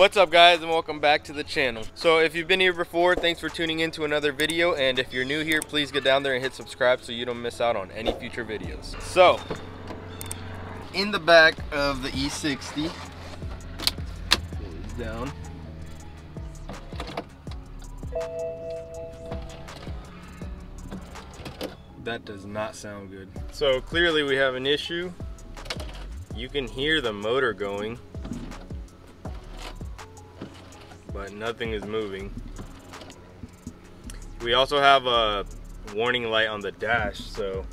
What's up guys, and welcome back to the channel. So if you've been here before, thanks for tuning in to another video, and if you're new here, please get down there and hit subscribe so you don't miss out on any future videos. So in the back of the E60, pull these down. That does not sound good. So clearly we have an issue. You can hear the motor going, but nothing is moving. We also have a warning light on the dash, so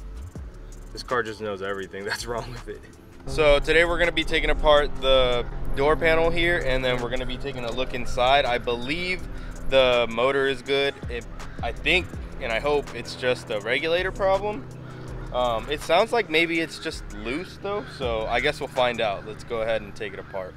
this car just knows everything that's wrong with it. So today we're gonna be taking apart the door panel here, and then we're gonna be taking a look inside. I believe the motor is good. I think, and I hope, it's just a regulator problem. It sounds like maybe it's just loose though, so I guess we'll find out. Let's go ahead and take it apart.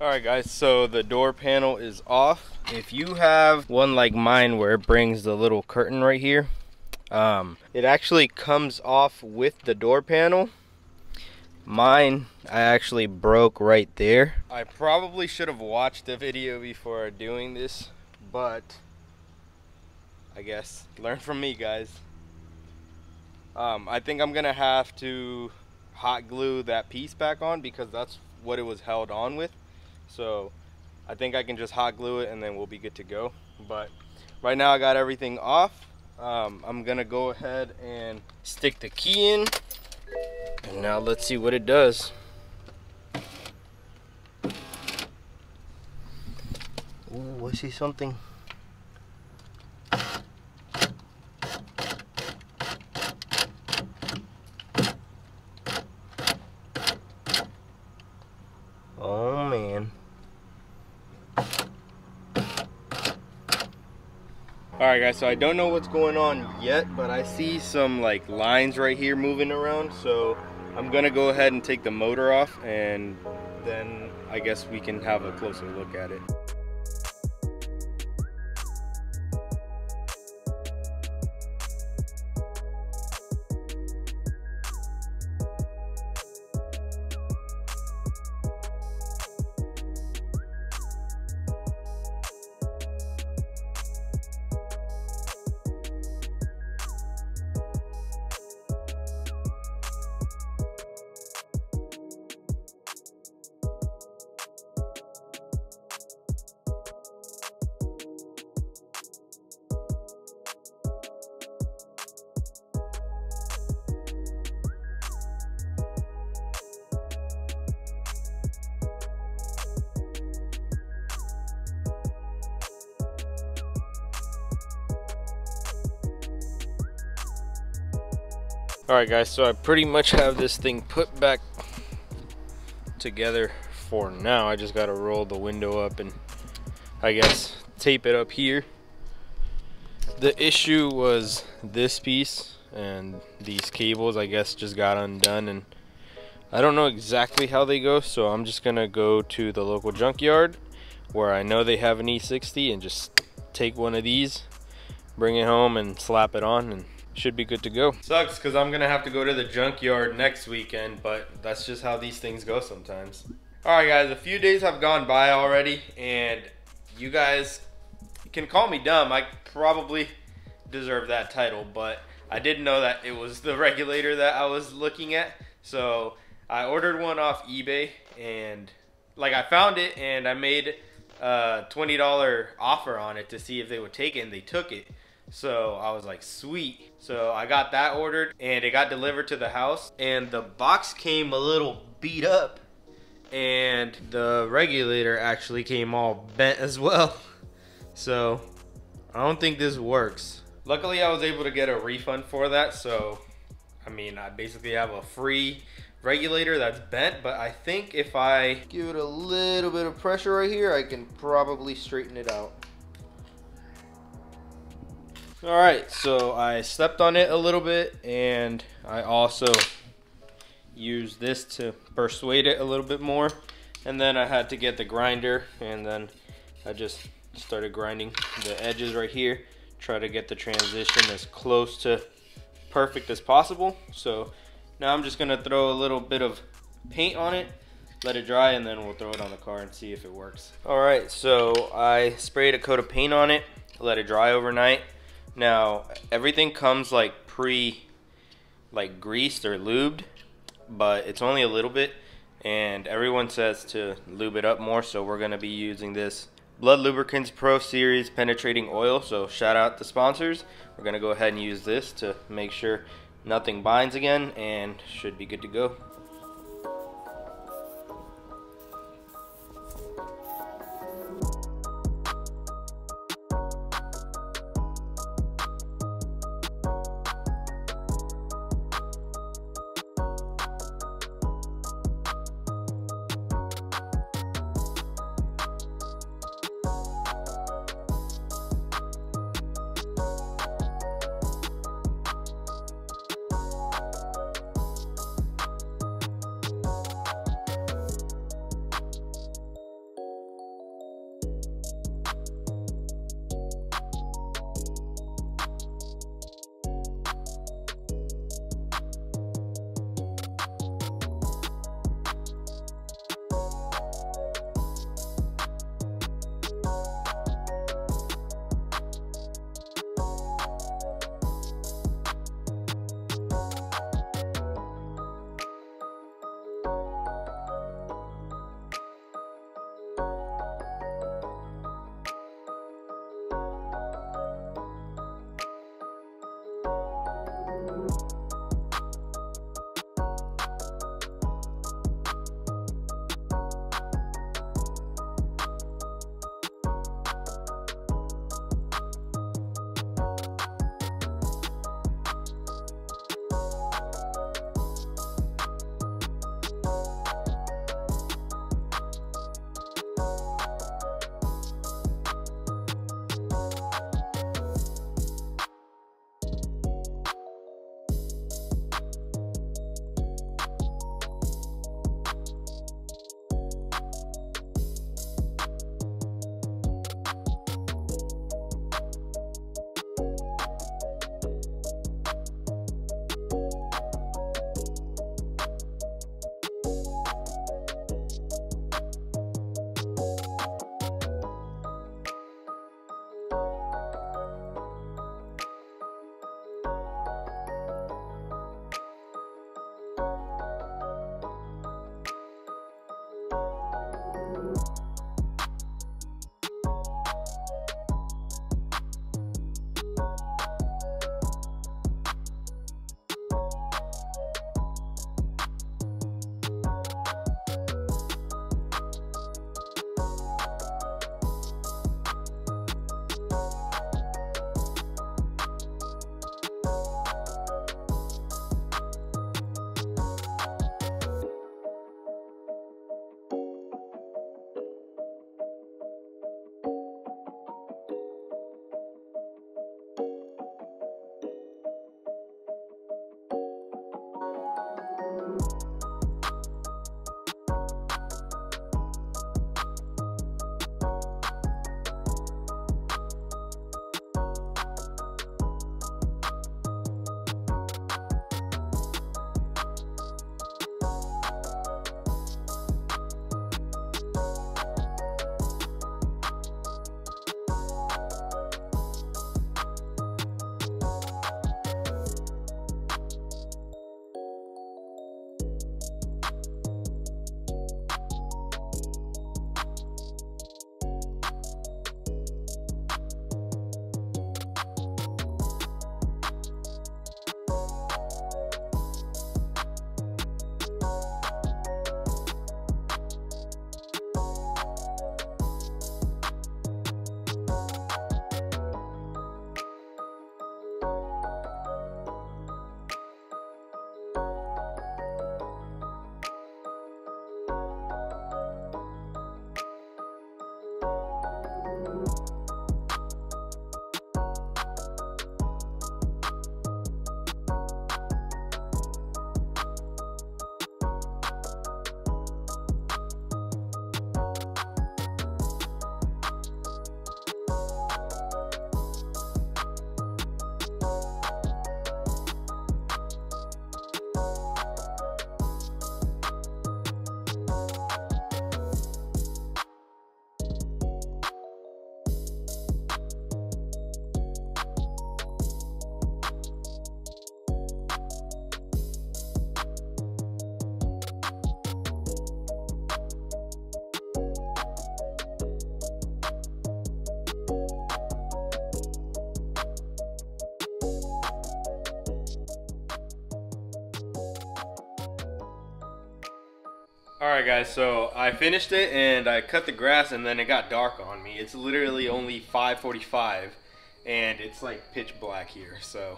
All right guys, so the door panel is off. If you have one like mine where it brings the little curtain right here, it actually comes off with the door panel. Mine, I actually broke right there. I probably should have watched the video before doing this, but I guess learn from me guys. I think I'm gonna have to hot glue that piece back on because that's what it was held on with. So I think I can just hot glue it and then we'll be good to go. But right now I got everything off. I'm gonna go ahead and stick the key in, and now let's see what it does. Oh, I see something. Alright guys, so I don't know what's going on yet, but I see some like lines right here moving around, so I'm gonna go ahead and take the motor off, and then I guess we can have a closer look at it. Alright guys, so I pretty much have this thing put back together for now. I just got to roll the window up and I guess tape it up here. The issue was this piece and these cables, I guess, just got undone, and I don't know exactly how they go, so I'm just gonna go to the local junkyard where I know they have an E60 and just take one of these, bring it home and slap it on, and should be good to go. Sucks because I'm gonna have to go to the junkyard next weekend, but that's just how these things go sometimes. All right guys, a few days have gone by already, and you guys can call me dumb. I probably deserve that title, but I didn't know that it was the regulator that I was looking at, so I ordered one off eBay, and like I found it and I made a $20 offer on it to see if they would take it, and they took it. So I was like, sweet. So I got that ordered and it got delivered to the house, and the box came a little beat up and the regulator actually came all bent as well. So I don't think this works. Luckily I was able to get a refund for that. So, I mean, I basically have a free regulator that's bent, but I think if I give it a little bit of pressure right here, I can probably straighten it out. All right, so I stepped on it a little bit, and I also used this to persuade it a little bit more. And then I had to get the grinder, and then I just started grinding the edges right here, try to get the transition as close to perfect as possible. So now I'm just gonna throw a little bit of paint on it, let it dry, and then we'll throw it on the car and see if it works. All right, so I sprayed a coat of paint on it, let it dry overnight. Now, everything comes like greased or lubed, but it's only a little bit, and everyone says to lube it up more, so we're gonna be using this Blood Lubricants Pro Series Penetrating Oil, so shout out the sponsors. We're gonna go ahead and use this to make sure nothing binds again, and should be good to go. Alright guys, so I finished it and I cut the grass and then it got dark on me. It's literally only 5:45 and it's like pitch black here, so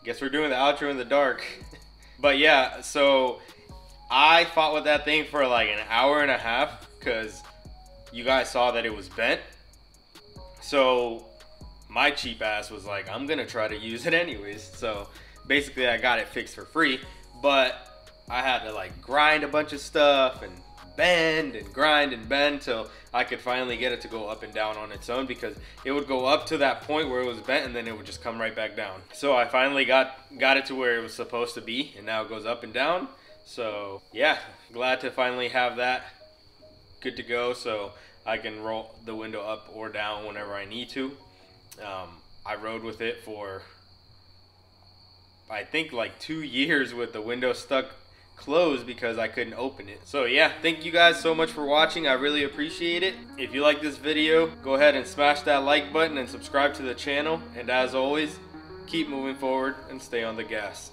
I guess we're doing the outro in the dark. But yeah, so I fought with that thing for like an hour and a half because you guys saw that it was bent. So my cheap ass was like, I'm gonna try to use it anyways. So basically I got it fixed for free, but I had to like grind a bunch of stuff and bend and grind and bend till I could finally get it to go up and down on its own, because it would go up to that point where it was bent and then it would just come right back down. So I finally got it to where it was supposed to be, and now it goes up and down. So yeah, glad to finally have that good to go so I can roll the window up or down whenever I need to. I rode with it for I think like 2 years with the window stuck closed because I couldn't open it. So yeah, thank you guys so much for watching. I really appreciate it. If you like this video, go ahead and smash that like button and subscribe to the channel. And as always, keep moving forward and stay on the gas.